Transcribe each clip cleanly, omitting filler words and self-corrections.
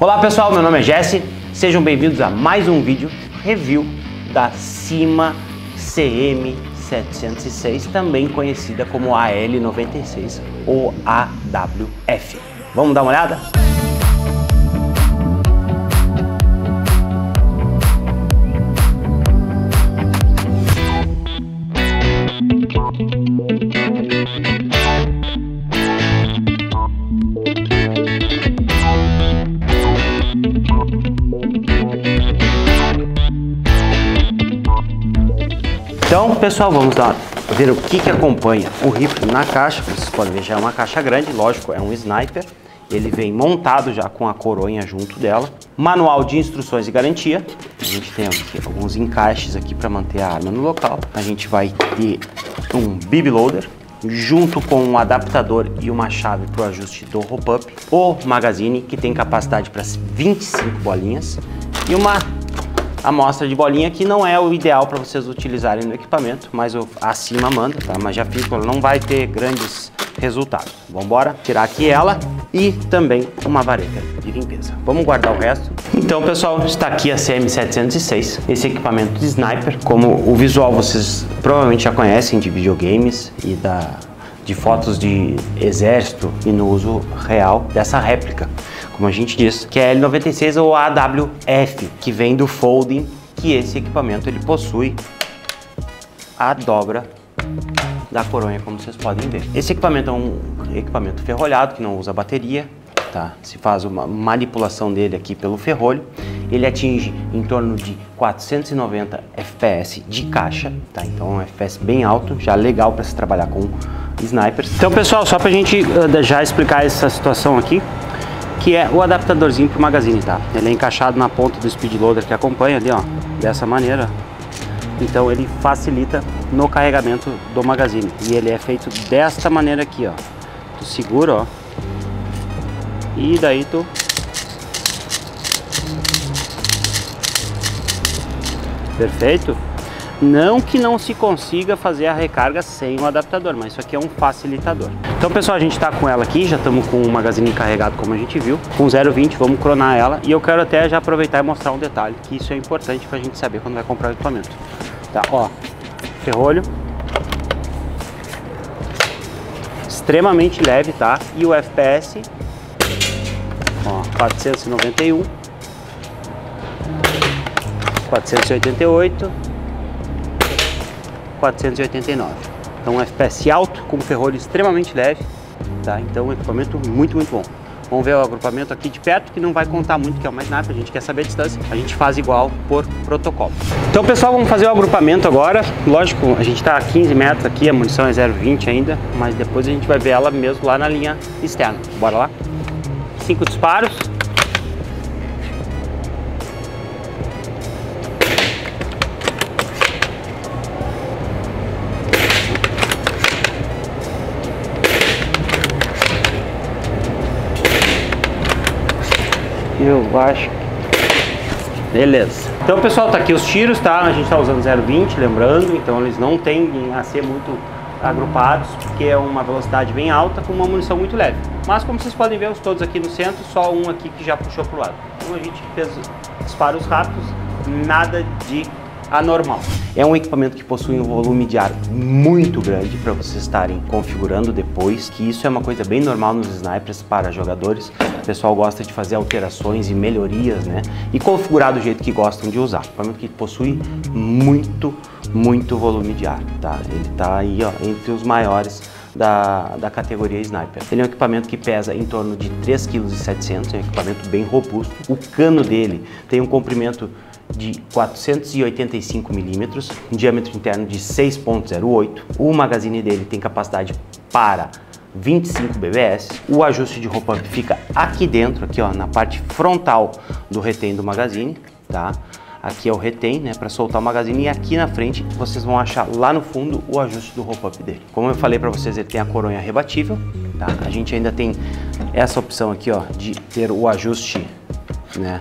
Olá pessoal, meu nome é Jesse, sejam bem-vindos a mais um vídeo review da CYMA CM.706, também conhecida como AL96 ou AWF. Vamos dar uma olhada? Então, pessoal, vamos lá ver o que acompanha o rifle na caixa. Vocês podem ver, já é uma caixa grande, lógico, é um sniper. Ele vem montado já com a coroinha junto dela. Manual de instruções e garantia. A gente tem aqui alguns encaixes aqui para manter a arma no local. A gente vai ter um BB loader junto com um adaptador e uma chave para o ajuste do hop-up. O magazine, que tem capacidade para 25 bolinhas. E uma amostra de bolinha, que não é o ideal para vocês utilizarem no equipamento, mas a CYMA manda, tá? Mas já fiz, não vai ter grandes resultados. Vamos embora, tirar aqui ela e também uma vareta de limpeza. Vamos guardar o resto. Então pessoal, está aqui a CM706, esse equipamento de sniper. Como o visual vocês provavelmente já conhecem de videogames e de fotos de exército e no uso real dessa réplica, como a gente diz, que é L96 ou AWF, que vem do folding, que esse equipamento ele possui a dobra da coronha, como vocês podem ver. Esse equipamento é um equipamento ferrolhado, que não usa bateria, tá? Se faz uma manipulação dele aqui pelo ferrolho. Ele atinge em torno de 490 FPS de caixa, tá? Então é um FPS bem alto, já legal para se trabalhar com snipers. Então pessoal, só pra gente já explicar essa situação aqui, que é o adaptadorzinho pro magazine, tá? Ele é encaixado na ponta do speed loader que acompanha ali, ó, dessa maneira. Então ele facilita no carregamento do magazine. E ele é feito desta maneira aqui, ó. Tu segura, ó. E daí tu perfeito. Não que não se consiga fazer a recarga sem o adaptador, mas isso aqui é um facilitador. Então pessoal, a gente está com ela aqui, já estamos com o magazine carregado como a gente viu, com 0,20, vamos cronar ela. E eu quero até já aproveitar e mostrar um detalhe, que isso é importante para a gente saber quando vai comprar o equipamento. Tá, ó, ferrolho, extremamente leve, tá? E o FPS, ó, 491, 488, 489. Então um FPS alto com ferrolho extremamente leve, tá? Então um equipamento muito bom. Vamos ver o agrupamento aqui de perto, que não vai contar muito, que é o mais nada, a gente quer saber a distância. A gente faz igual por protocolo. Então pessoal, vamos fazer o agrupamento agora. Lógico, a gente está a 15 metros aqui, a munição é 0,20 ainda, mas depois a gente vai ver ela mesmo lá na linha externa. Bora lá. 5 disparos. Eu acho. Beleza. Então pessoal, tá aqui os tiros, tá? A gente tá usando 0,20, lembrando. Então eles não tendem a ser muito agrupados, porque é uma velocidade bem alta com uma munição muito leve. Mas como vocês podem ver, os todos aqui no centro, só um aqui que já puxou pro lado. Então a gente fez disparos rápidos, nada de anormal. É um equipamento que possui um volume de ar muito grande para vocês estarem configurando depois, que isso é uma coisa bem normal nos snipers para jogadores. O pessoal gosta de fazer alterações e melhorias, né? E configurar do jeito que gostam de usar. Um equipamento que possui muito volume de ar, tá? Ele tá aí, ó, entre os maiores da categoria sniper. Ele é um equipamento que pesa em torno de 3,7 kg, é um equipamento bem robusto. O cano dele tem um comprimento de 485 mm, um diâmetro interno de 6,08. O magazine dele tem capacidade para 25 BBS. O ajuste de hop-up fica aqui dentro, aqui ó, na parte frontal do retém do magazine, tá? Aqui é o retém, né, para soltar o magazine, e aqui na frente vocês vão achar lá no fundo o ajuste do hop-up dele. Como eu falei para vocês, ele tem a coronha rebatível, tá? A gente ainda tem essa opção aqui, ó, de ter o ajuste, né,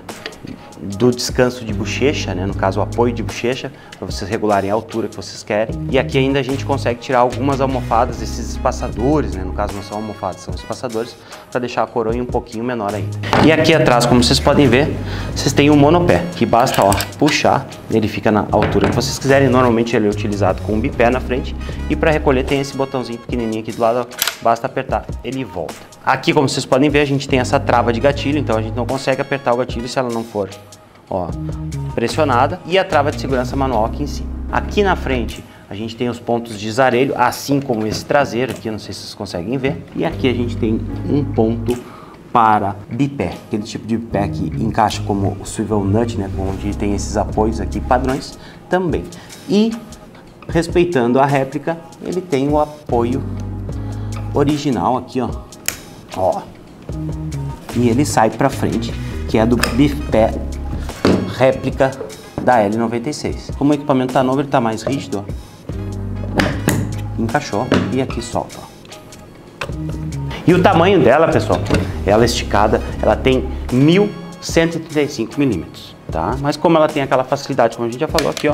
do descanso de bochecha, né? No caso o apoio de bochecha, para vocês regularem a altura que vocês querem. E aqui ainda a gente consegue tirar algumas almofadas, esses espaçadores, né? No caso não são almofadas, são espaçadores, para deixar a coroa um pouquinho menor ainda. E aqui atrás, como vocês podem ver, vocês têm um monopé, que basta, ó, puxar, ele fica na altura que vocês quiserem. Normalmente ele é utilizado com um bipé na frente, e para recolher tem esse botãozinho pequenininho aqui do lado, ó, basta apertar, ele volta. Aqui, como vocês podem ver, a gente tem essa trava de gatilho, então a gente não consegue apertar o gatilho se ela não for, ó, pressionada, e a trava de segurança manual aqui em cima. Aqui na frente a gente tem os pontos de zarelho, assim como esse traseiro aqui, não sei se vocês conseguem ver, e aqui a gente tem um ponto para bipé, aquele tipo de bipé que encaixa como o swivel nut, né, onde tem esses apoios aqui padrões também. E respeitando a réplica, ele tem o apoio original aqui, ó, ó, e ele sai para frente, que é do bipé réplica da L96. Como o equipamento tá novo, ele tá mais rígido, ó. Encaixou e aqui solta, ó. E o tamanho dela, pessoal, ela esticada, ela tem 1.135 mm, tá? Mas como ela tem aquela facilidade, como a gente já falou aqui, ó,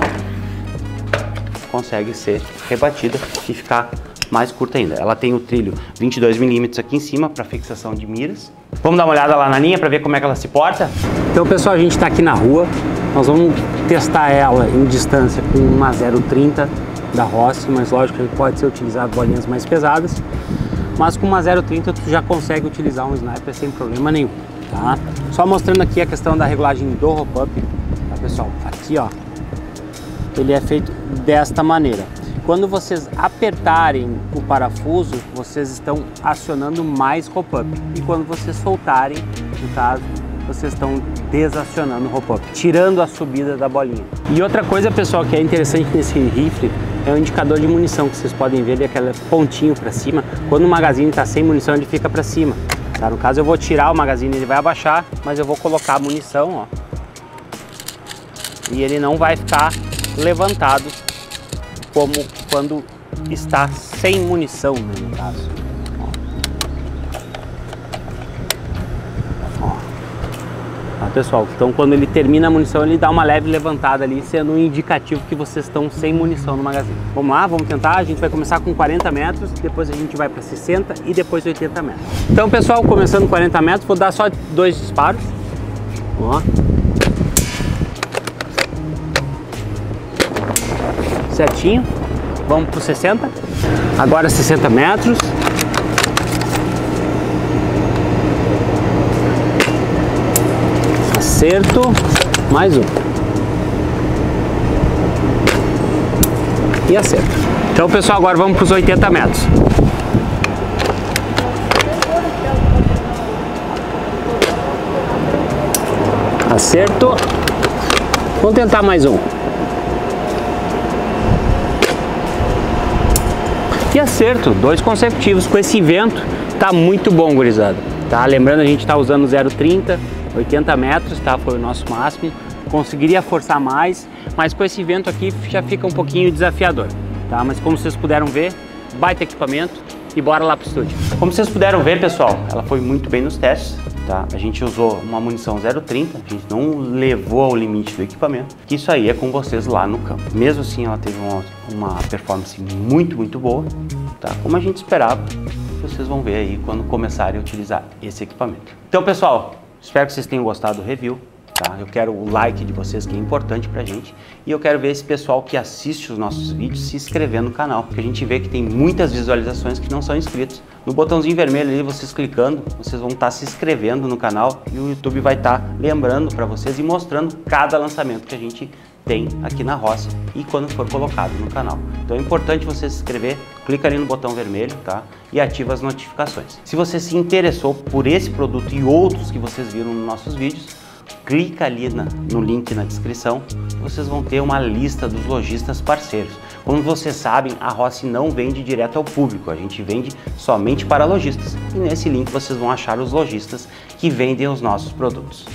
consegue ser rebatida e ficar mais curta ainda. Ela tem o trilho 22 mm aqui em cima para fixação de miras. Vamos dar uma olhada lá na linha para ver como é que ela se porta? Então, pessoal, a gente está aqui na rua, nós vamos testar ela em distância com uma 0.30 da Rossi, mas lógico que pode ser utilizado bolinhas mais pesadas. Mas com uma 0.30 tu já consegue utilizar um sniper sem problema nenhum, tá? Só mostrando aqui a questão da regulagem do roll-up, tá, pessoal? Aqui, ó, ele é feito desta maneira. Quando vocês apertarem o parafuso, vocês estão acionando mais roll-up. E quando vocês soltarem, no caso, vocês estão desacionando o roll-up, tirando a subida da bolinha. E outra coisa, pessoal, que é interessante nesse rifle, é um indicador de munição, que vocês podem ver, ele é aquele pontinho para cima. Quando o magazine está sem munição, ele fica para cima, tá? No caso, eu vou tirar o magazine, ele vai abaixar, mas eu vou colocar a munição, ó, e ele não vai ficar levantado como quando está sem munição, né, no caso. Ó. Tá, pessoal? Então, quando ele termina a munição, ele dá uma leve levantada ali, sendo um indicativo que vocês estão sem munição no magazine. Vamos lá, vamos tentar. A gente vai começar com 40 metros, depois a gente vai para 60 e depois 80 metros. Então, pessoal, começando 40 metros, vou dar só 2 disparos. Ó. Certinho, vamos para 60, agora 60 metros, acerto, mais um, e acerto. Então, pessoal, agora vamos para os 80 metros. Acerto, vamos tentar mais um. E acerto, 2 consecutivos com esse vento, tá muito bom, gurizada, tá? Lembrando, a gente tá usando 0.30, 80 metros, tá? Foi o nosso máximo, conseguiria forçar mais, mas com esse vento aqui já fica um pouquinho desafiador, tá? Mas como vocês puderam ver, baita equipamento, e bora lá pro estúdio. Como vocês puderam ver, pessoal, ela foi muito bem nos testes, tá? A gente usou uma munição 0.30, a gente não levou ao limite do equipamento, que isso aí é com vocês lá no campo. Mesmo assim, ela teve uma performance muito boa, tá? Como a gente esperava, vocês vão ver aí quando começarem a utilizar esse equipamento. Então, pessoal, espero que vocês tenham gostado do review, tá? Eu quero o like de vocês, que é importante pra gente, e eu quero ver esse pessoal que assiste os nossos vídeos se inscrevendo no canal, porque a gente vê que tem muitas visualizações que não são inscritos. No botãozinho vermelho ali, vocês clicando, vocês vão estar se inscrevendo no canal, e o YouTube vai estar lembrando para vocês e mostrando cada lançamento que a gente tem aqui na Rossi e quando for colocado no canal. Então é importante você se inscrever, clica ali no botão vermelho, tá? E ativa as notificações. Se você se interessou por esse produto e outros que vocês viram nos nossos vídeos, clica ali no link na descrição, vocês vão ter uma lista dos lojistas parceiros. Como vocês sabem, a Rossi não vende direto ao público, a gente vende somente para lojistas. E nesse link vocês vão achar os lojistas que vendem os nossos produtos.